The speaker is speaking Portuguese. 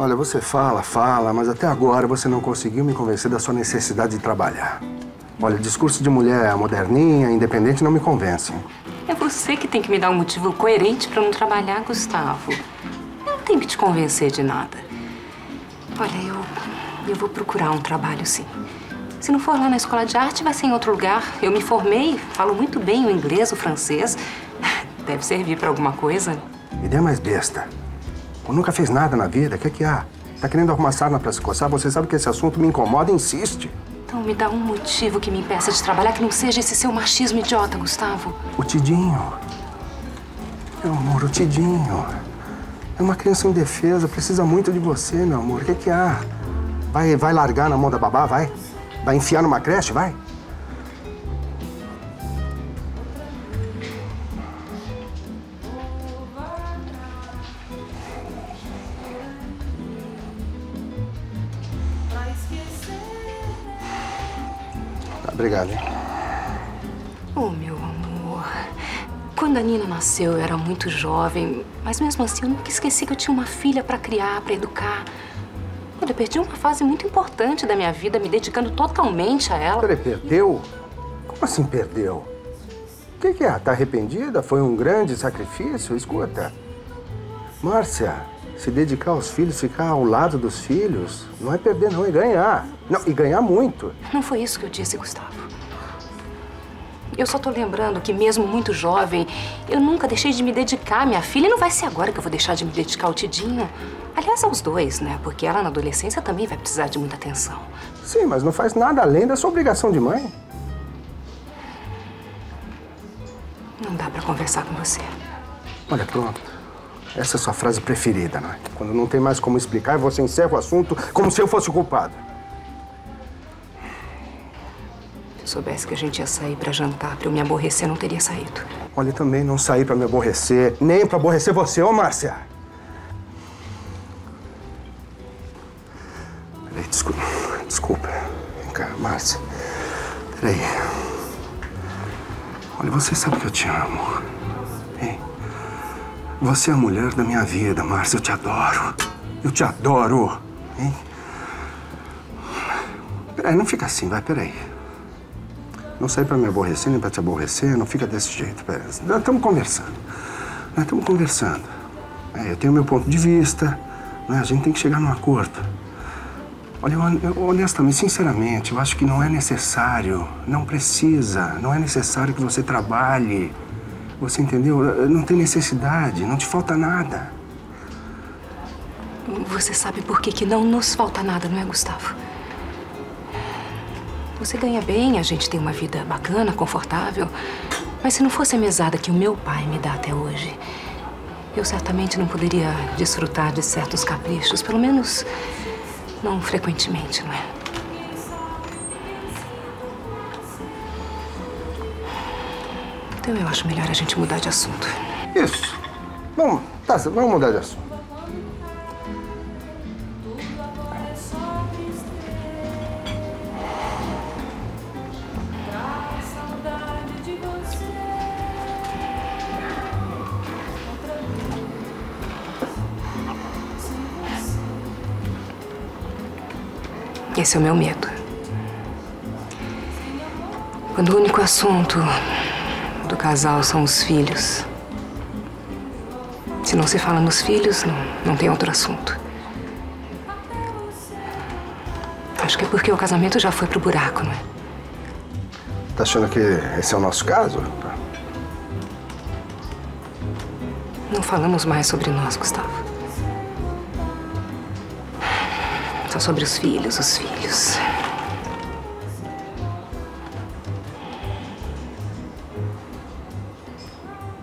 Olha, você fala, mas até agora você não conseguiu me convencer da sua necessidade de trabalhar. Olha, discurso de mulher moderninha, independente, não me convence. É você que tem que me dar um motivo coerente pra eu não trabalhar, Gustavo. Eu não tenho que te convencer de nada. Olha, eu vou procurar um trabalho, sim. Se não for lá na escola de arte, vai ser em outro lugar. Eu me formei, falo muito bem o inglês, o francês. Deve servir pra alguma coisa. Ideia mais besta. Eu nunca fiz nada na vida, o que é que há? Tá querendo arrumar sarna pra se coçar? Você sabe que esse assunto me incomoda e insiste. Então me dá um motivo que me impeça de trabalhar que não seja esse seu machismo idiota, Gustavo. O Tidinho. Meu amor, o Tidinho. É uma criança indefesa, precisa muito de você, meu amor. O que é que há? Vai largar na mão da babá, vai? Vai enfiar numa creche, vai? Obrigado, hein? Oh, meu amor. Quando a Nina nasceu, eu era muito jovem. Mas mesmo assim, eu nunca esqueci que eu tinha uma filha pra criar, pra educar. Olha, eu perdi uma fase muito importante da minha vida, me dedicando totalmente a ela. Peraí, perdeu? Como assim perdeu? O que é? Tá arrependida? Foi um grande sacrifício? Escuta. Márcia, se dedicar aos filhos, ficar ao lado dos filhos, não é perder, não, é ganhar. Não, e ganhar muito. Não foi isso que eu disse, Gustavo. Eu só tô lembrando que, mesmo muito jovem, eu nunca deixei de me dedicar à minha filha. E não vai ser agora que eu vou deixar de me dedicar ao Tidinho. Aliás, aos dois, né? Porque ela, na adolescência, também vai precisar de muita atenção. Sim, mas não faz nada além da sua obrigação de mãe. Não dá pra conversar com você. Olha, pronto. Essa é a sua frase preferida, não é? Quando não tem mais como explicar, você encerra o assunto como se eu fosse o culpado. Se eu soubesse que a gente ia sair pra jantar, pra eu me aborrecer, eu não teria saído. Olha, eu também não saí pra me aborrecer, nem pra aborrecer você, ô Márcia! Peraí, desculpa. Vem cá, Márcia. Peraí. Olha, você sabe que eu te amo. Hein? Você é a mulher da minha vida, Márcia. Eu te adoro. Eu te adoro. Hein? Peraí, não fica assim, vai, peraí. Não saí pra me aborrecer, nem pra te aborrecer. Não fica desse jeito, pera. Nós estamos conversando. É, eu tenho meu ponto de vista, né? A gente tem que chegar num acordo. Olha, eu honestamente, sinceramente, eu acho que não é necessário. Não precisa. Não é necessário que você trabalhe. Você entendeu? Não tem necessidade. Não te falta nada. Você sabe por que não nos falta nada, não é, Gustavo? Você ganha bem, a gente tem uma vida bacana, confortável. Mas se não fosse a mesada que o meu pai me dá até hoje, eu certamente não poderia desfrutar de certos caprichos. Pelo menos, não frequentemente, não é? Então eu acho melhor a gente mudar de assunto. Isso. Bom, tá, vamos mudar de assunto. Esse é o meu medo. Quando o único assunto do casal são os filhos. Se não se fala nos filhos, não tem outro assunto. Acho que é porque o casamento já foi pro buraco, não é? Tá achando que esse é o nosso caso? Não falamos mais sobre nós, Gustavo. Só sobre os filhos.